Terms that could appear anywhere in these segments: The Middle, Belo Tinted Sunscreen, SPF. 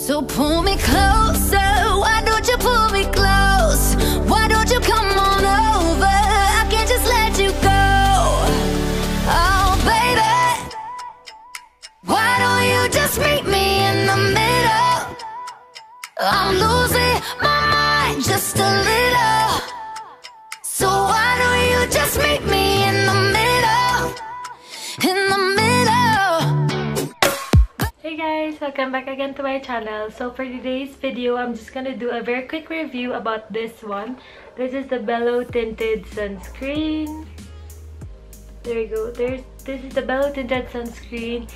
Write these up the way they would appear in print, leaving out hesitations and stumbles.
So pull me closer, why don't you pull me close? Why don't you come on over? I can't just let you go. Oh baby, why don't you just meet me in the middle? I'm losing my mind just a little. So why don't you just meet me in the middle? In the guys, welcome back again to my channel. So for today's video, I'm just gonna do a very quick review about this one. This is the Belo Tinted Sunscreen. There you go. This is the Belo Tinted Sunscreen,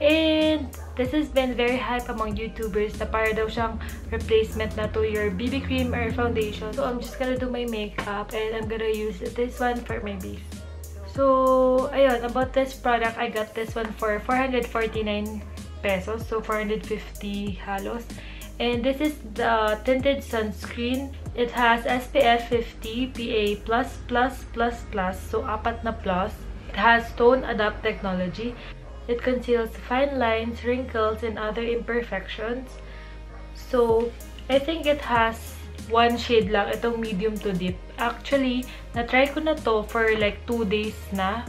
and this has been very hype among YouTubers. Na para daw siyang replacement na to your BB cream or foundation. So I'm just gonna do my makeup, and I'm gonna use this one for my base. So ayun, about this product, I got this one for 449 pesos, so 450 halos, and this is the tinted sunscreen. It has SPF 50 PA++++, so apat na plus. It has tone adapt technology. It conceals fine lines, wrinkles, and other imperfections. So I think it has one shade lang, itong medium to deep. Actually, na-try ko na to for like 2 days na.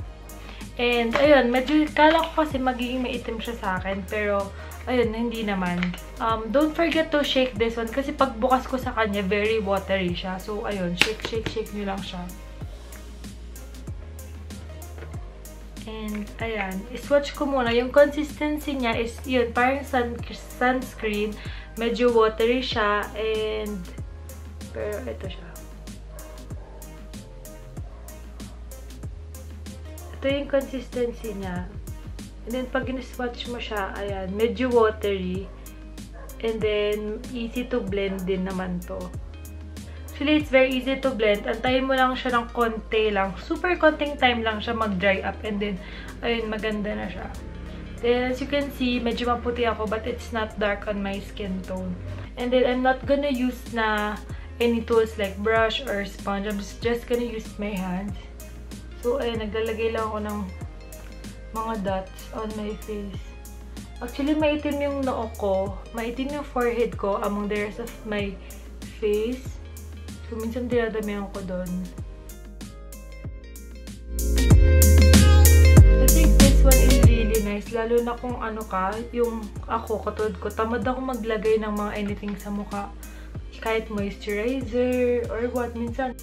And ayun, medyo kala ko kasi magiging maitim siya sa akin, pero ayun, hindi naman. Don't forget to shake this one kasi pagbukas ko sa kanya, very watery siya. So ayun, shake nyo lang siya. And ayan, iswatch ko muna. Yung consistency niya is yun, parang sunscreen. Medyo watery siya, and pero ito siya. Ito yung consistency niya. And then, pag in-swatch mo siya, ayan, medyo watery. And then, easy to blend din naman to. Actually, it's very easy to blend. Antayin mo lang siya ng konti lang. Super konting time lang siya mag-dry up. And then, ayun, maganda na siya. Then, as you can see, medyo maputi ako, but it's not dark on my skin tone. And then, I'm not gonna use na any tools like brush or sponge. I'm just gonna use my hands. So, ayun, naglalagay lang ako ng mga dots on my face. Actually, maitim yung noo ko. Maitim yung forehead ko among the rest of my face. So, minsan dinadamihan ko doon. I think this one is really nice. Lalo na kung ano ka, yung ako, katulad ko, tamad ako maglagay ng mga anything sa mukha. Kahit moisturizer or what, minsan.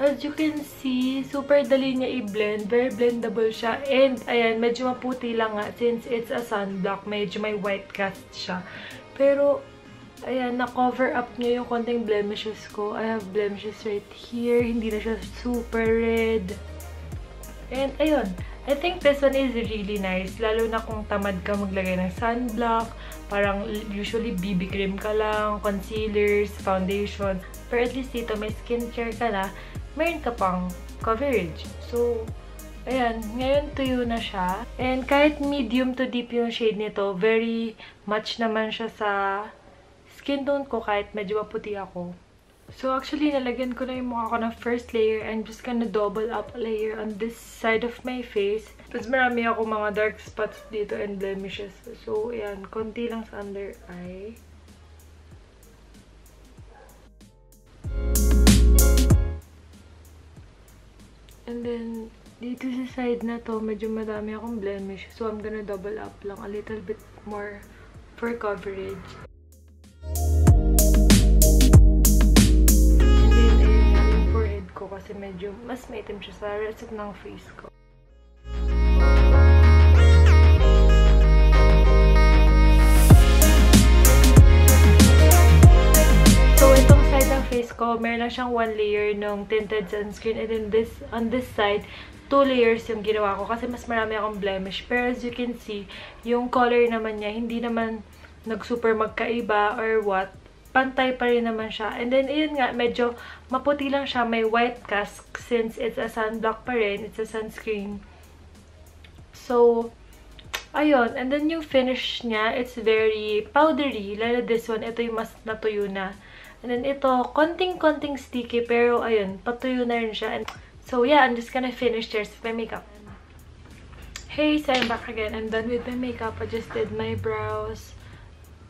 As you can see, super dali niya i-blend. Very blendable siya. And, ayan, medyo maputi lang nga. Since it's a sunblock, medyo may white cast siya. Pero, ayan, na-cover up niya yung konting blemishes ko. I have blemishes right here. Hindi na siya super red. And, ayun. I think this one is really nice. Lalo na kung tamad ka maglagay ng sunblock. Parang, usually, BB cream ka lang, concealers, foundation. Pero at least dito, may skincare ka na. Meron ka pang coverage. So, ayan. Ngayon, tuyo na siya. And kahit medium to deep yung shade nito, very much naman siya sa skin tone ko kahit medyo maputi ako. So, actually, nalagyan ko na yung mukha ko ng first layer. I'm just gonna double up a layer on this side of my face. Tapos marami ako mga dark spots dito and blemishes. So, ayan. Konti lang sa under eye. And then, dito sa side na to, medyo madami akong blemish. So, I'm gonna double up lang a little bit more for coverage. And then, ayun yung forehead ko kasi medyo mas maitim siya sa rest ng face ko. Ko, meron lang siyang 1 layer ng tinted sunscreen, and then on this side, 2 layers yung ginawa ko kasi mas marami akong blemish. Pero as you can see, yung color naman niya, hindi naman nag-super magkaiba or what. Pantay pa rin naman siya. And then, ayun nga, medyo maputi lang siya. May white cast since it's a sunblock pa rin. It's a sunscreen. So, ayun. And then yung finish niya, it's very powdery. Lalo this one, ito yung mas natuyo na. And then ito, konting-konting sticky, pero ayun, patuyo na rin siya. And so yeah, I'm just gonna finish this with my makeup. Hey, so I'm back again. I'm done with my makeup. I just did my brows.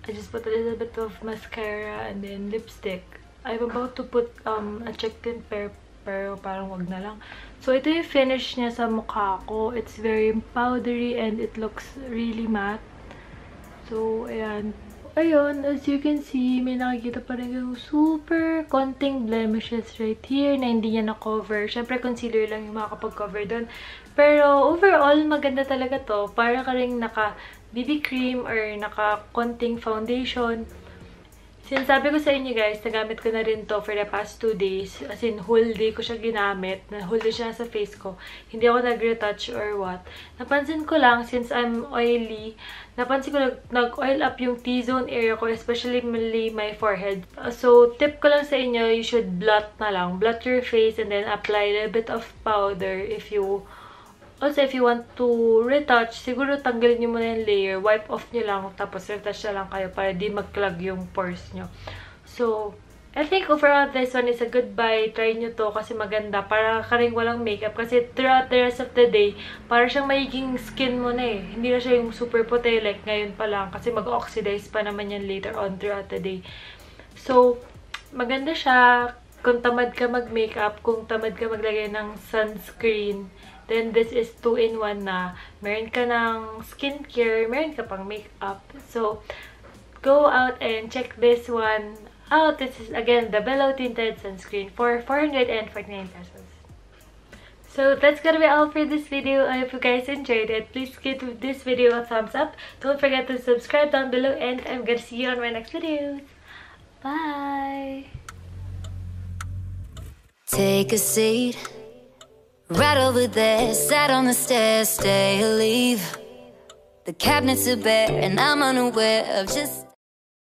I just put a little bit of mascara and then lipstick. I'm about to put a cheek tint pair, pero parang wag na lang. So ito yung finish niya sa mukha ko. It's very powdery and it looks really matte. So ayan. Ayun, as you can see, may nakikita pa rin yung super konting blemishes right here na hindi niya na-cover. Siyempre, concealer lang yung makakapag-cover doon. Pero overall, maganda talaga to. Para ka rin naka-BB cream or naka-konting foundation. Sinasabi ko sa inyo guys, nagamit ko na rin to for the past 2 days. As in, whole day ko siya ginamit. Whole day siya sa face ko. Hindi ako nag-retouch or what. Napansin ko lang, since I'm oily, napansin ko nag-oil up yung T-zone area ko, especially my forehead. So, tip ko lang sa inyo, you should blot na lang. Blot your face and then apply a bit of powder if you... Also, if you want to retouch, siguro tanggalin nyo muna yung layer. Wipe off nyo lang, tapos retouch na lang kayo para di mag-clog yung pores nyo. So, I think overall this one is a good buy. Try nyo to kasi maganda. Para ka rin walang makeup. Kasi throughout the rest of the day, para siyang magiging skin mo na eh. Hindi na siya yung super puti like ngayon pa lang. Kasi mag-oxidize pa naman yan later on throughout the day. So, maganda siya. Kung tamad ka mag-makeup, kung tamad ka maglagay ng sunscreen, then this is 2-in-1 na. Meron ka ng skincare, meron ka pang makeup. So, go out and check this one out. This is again the Belo Tinted Sunscreen for 449 pesos. So, that's gonna be all for this video. I hope you guys enjoyed it. Please give this video a thumbs up. Don't forget to subscribe down below and I'm gonna see you on my next videos. Bye! Take a seat. Right over there, sat on the stairs, stay or leave. The cabinets are bare and I'm unaware of just...